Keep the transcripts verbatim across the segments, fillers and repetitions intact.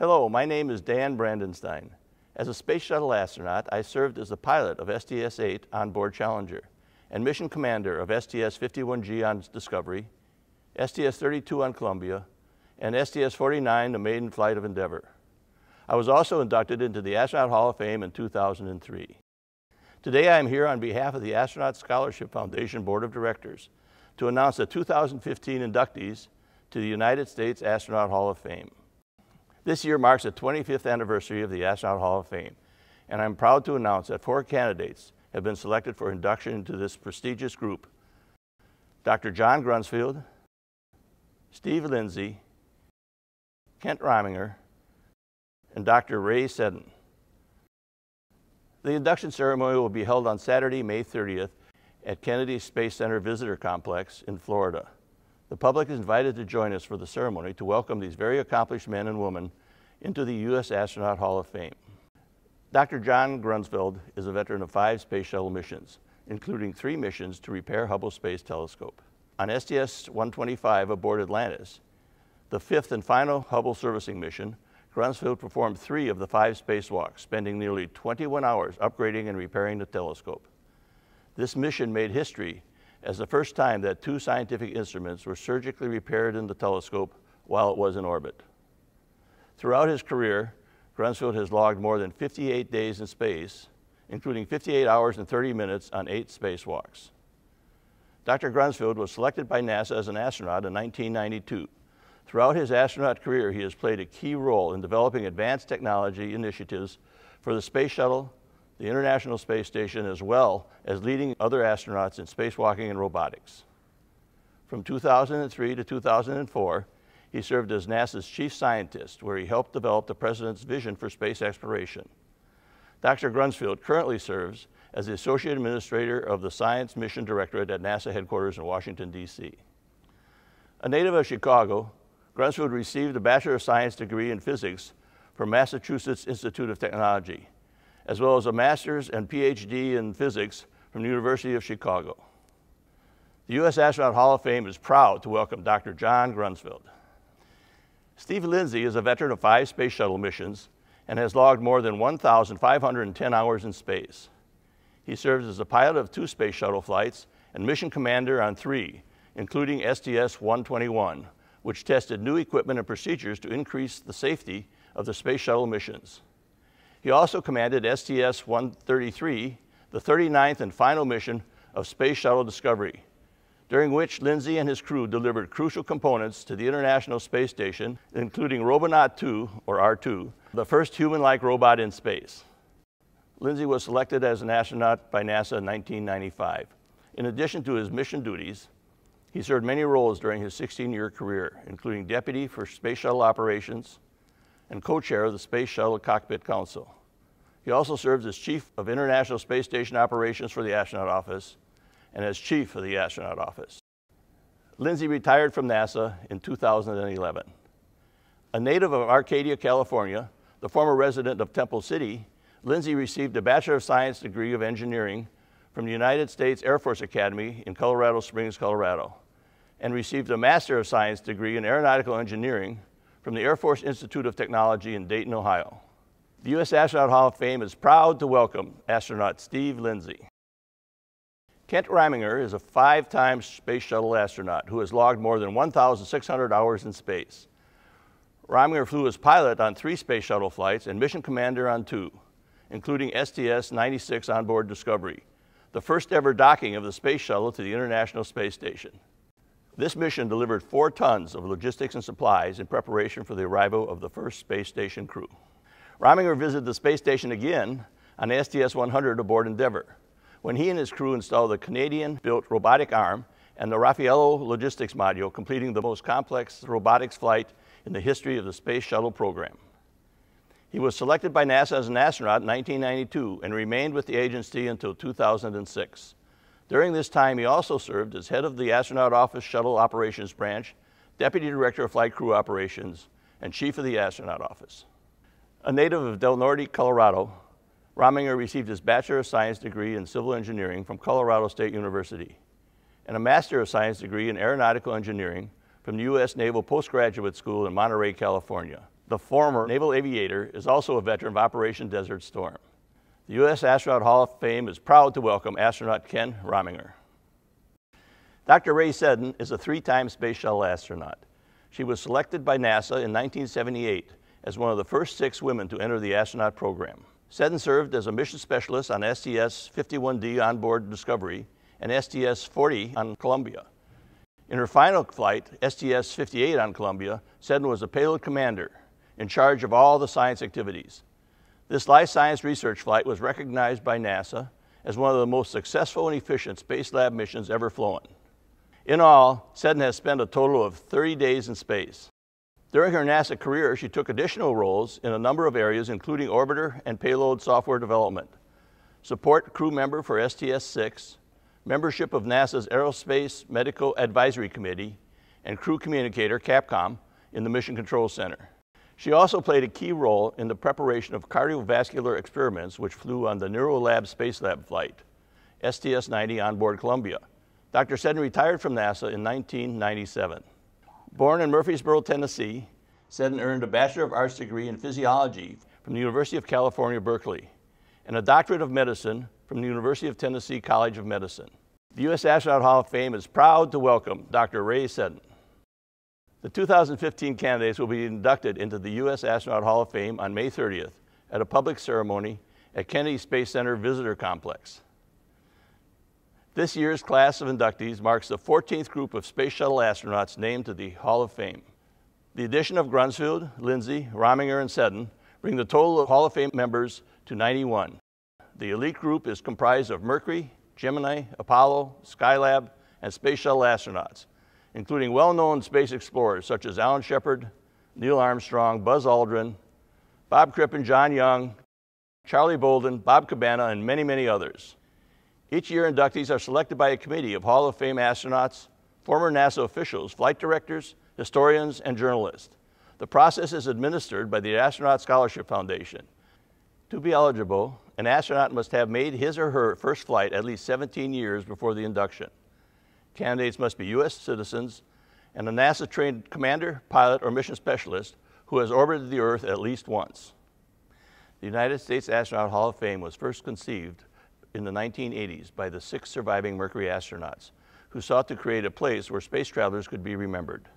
Hello, my name is Dan Brandenstein. As a space shuttle astronaut, I served as the pilot of S T S eight on board Challenger and mission commander of S T S fifty-one G on Discovery, S T S thirty-two on Columbia, and S T S forty-nine, the maiden flight of Endeavour. I was also inducted into the Astronaut Hall of Fame in two thousand three. Today I am here on behalf of the Astronaut Scholarship Foundation Board of Directors to announce the two thousand fifteen inductees to the United States Astronaut Hall of Fame. This year marks the twenty-fifth anniversary of the Astronaut Hall of Fame, and I'm proud to announce that four candidates have been selected for induction into this prestigious group: Doctor John Grunsfeld, Steve Lindsey, Kent Rominger, and Doctor Ray Seddon. The induction ceremony will be held on Saturday, May thirtieth at Kennedy Space Center Visitor Complex in Florida. The public is invited to join us for the ceremony to welcome these very accomplished men and women into the U S Astronaut Hall of Fame. Doctor John Grunsfeld is a veteran of five space shuttle missions, including three missions to repair Hubble Space Telescope. On S T S one twenty-five aboard Atlantis, the fifth and final Hubble servicing mission, Grunsfeld performed three of the five spacewalks, spending nearly twenty-one hours upgrading and repairing the telescope. This mission made history as the first time that two scientific instruments were surgically repaired in the telescope while it was in orbit. Throughout his career, Grunsfeld has logged more than fifty-eight days in space, including fifty-eight hours and thirty minutes on eight spacewalks. Doctor Grunsfeld was selected by NASA as an astronaut in nineteen ninety-two. Throughout his astronaut career, he has played a key role in developing advanced technology initiatives for the space shuttle, the International Space Station, as well as leading other astronauts in spacewalking and robotics. From two thousand three to two thousand four, he served as NASA's chief scientist, where he helped develop the president's vision for space exploration. Doctor Grunsfeld currently serves as the associate administrator of the Science Mission Directorate at NASA headquarters in Washington, D C A native of Chicago, Grunsfeld received a Bachelor of Science degree in physics from Massachusetts Institute of Technology, as well as a master's and P H D in physics from the University of Chicago. The U S Astronaut Hall of Fame is proud to welcome Doctor John Grunsfeld. Steve Lindsey is a veteran of five space shuttle missions and has logged more than one thousand five hundred ten hours in space. He serves as a pilot of two space shuttle flights and mission commander on three, including S T S one twenty-one, which tested new equipment and procedures to increase the safety of the space shuttle missions. He also commanded S T S one thirty-three, the thirty-ninth and final mission of Space Shuttle Discovery, during which Lindsey and his crew delivered crucial components to the International Space Station, including Robonaut two, or R two, the first human-like robot in space. Lindsey was selected as an astronaut by NASA in nineteen ninety-five. In addition to his mission duties, he served many roles during his sixteen-year career, including deputy for space shuttle operations and co-chair of the Space Shuttle Cockpit Council. He also serves as chief of International Space Station operations for the Astronaut Office and as chief of the Astronaut Office. Lindsey retired from NASA in two thousand eleven. A native of Arcadia, California, the former resident of Temple City, Lindsey received a Bachelor of Science degree of engineering from the United States Air Force Academy in Colorado Springs, Colorado, and received a Master of Science degree in Aeronautical Engineering from the Air Force Institute of Technology in Dayton, Ohio. The U S Astronaut Hall of Fame is proud to welcome astronaut Steve Lindsey. Kent Rominger is a five-time space shuttle astronaut who has logged more than one thousand six hundred hours in space. Rominger flew as pilot on three space shuttle flights and mission commander on two, including S T S ninety-six onboard Discovery, the first ever docking of the space shuttle to the International Space Station. This mission delivered four tons of logistics and supplies in preparation for the arrival of the first space station crew. Rominger visited the space station again on S T S one hundred aboard Endeavour, when he and his crew installed the Canadian-built robotic arm and the Raffaello logistics module, completing the most complex robotics flight in the history of the space shuttle program. He was selected by NASA as an astronaut in nineteen ninety-two and remained with the agency until two thousand six. During this time, he also served as head of the Astronaut Office Shuttle Operations Branch, Deputy Director of Flight Crew Operations, and Chief of the Astronaut Office. A native of Del Norte, Colorado, Rominger received his Bachelor of Science degree in Civil Engineering from Colorado State University and a Master of Science degree in Aeronautical Engineering from the U S Naval Postgraduate School in Monterey, California, the former naval aviator, is also a veteran of Operation Desert Storm. The U S Astronaut Hall of Fame is proud to welcome astronaut Kent Rominger. Doctor Ray Seddon is a three-time space shuttle astronaut. She was selected by NASA in nineteen seventy-eight as one of the first six women to enter the astronaut program. Seddon served as a mission specialist on S T S fifty-one D on board Discovery and S T S forty on Columbia. In her final flight, S T S fifty-eight on Columbia, Seddon was a payload commander in charge of all the science activities. This life science research flight was recognized by NASA as one of the most successful and efficient space lab missions ever flown. In all, Seddon has spent a total of thirty days in space. During her NASA career, she took additional roles in a number of areas, including orbiter and payload software development, support crew member for S T S six, membership of NASA's Aerospace Medical Advisory Committee, and crew communicator, CAPCOM, in the Mission Control Center. She also played a key role in the preparation of cardiovascular experiments which flew on the NeuroLab Space Lab flight, S T S ninety on board Columbia. Doctor Seddon retired from NASA in nineteen ninety-seven. Born in Murfreesboro, Tennessee, Seddon earned a Bachelor of Arts degree in physiology from the University of California, Berkeley, and a Doctorate of Medicine from the University of Tennessee College of Medicine. The U S Astronaut Hall of Fame is proud to welcome Doctor Ray Seddon. The two thousand fifteen candidates will be inducted into the U S Astronaut Hall of Fame on May thirtieth at a public ceremony at Kennedy Space Center Visitor Complex. This year's class of inductees marks the fourteenth group of space shuttle astronauts named to the Hall of Fame. The addition of Grunsfeld, Lindsey, Rominger, and Seddon bring the total of Hall of Fame members to ninety-one. The elite group is comprised of Mercury, Gemini, Apollo, Skylab, and space shuttle astronauts, including well-known space explorers such as Alan Shepard, Neil Armstrong, Buzz Aldrin, Bob Crippen, John Young, Charlie Bolden, Bob Cabana, and many, many others. Each year, inductees are selected by a committee of Hall of Fame astronauts, former NASA officials, flight directors, historians, and journalists. The process is administered by the Astronaut Scholarship Foundation. To be eligible, an astronaut must have made his or her first flight at least seventeen years before the induction. Candidates must be U S citizens and a NASA-trained commander, pilot, or mission specialist who has orbited the Earth at least once. The United States Astronaut Hall of Fame was first conceived in the nineteen eighties by the six surviving Mercury astronauts who sought to create a place where space travelers could be remembered.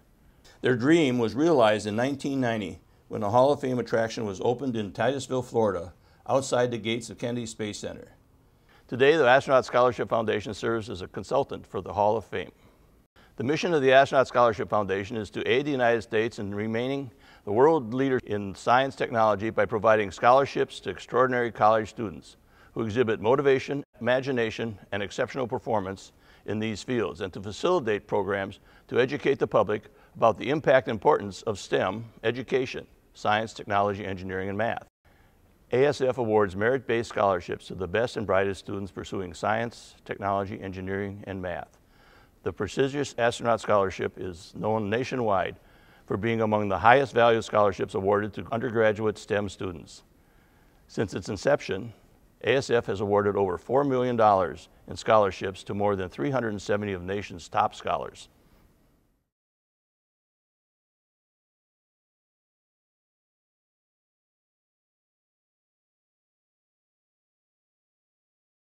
Their dream was realized in nineteen ninety when the Hall of Fame attraction was opened in Titusville, Florida, outside the gates of Kennedy Space Center. Today, the Astronaut Scholarship Foundation serves as a consultant for the Hall of Fame. The mission of the Astronaut Scholarship Foundation is to aid the United States in remaining the world leader in science technology by providing scholarships to extraordinary college students who exhibit motivation, imagination, and exceptional performance in these fields, and to facilitate programs to educate the public about the impact and importance of STEM education, science, technology, engineering, and math. A S F awards merit-based scholarships to the best and brightest students pursuing science, technology, engineering, and math. The prestigious astronaut scholarship is known nationwide for being among the highest value scholarships awarded to undergraduate STEM students. Since its inception, A S F has awarded over four million dollars in scholarships to more than three hundred seventy of the nation's top scholars.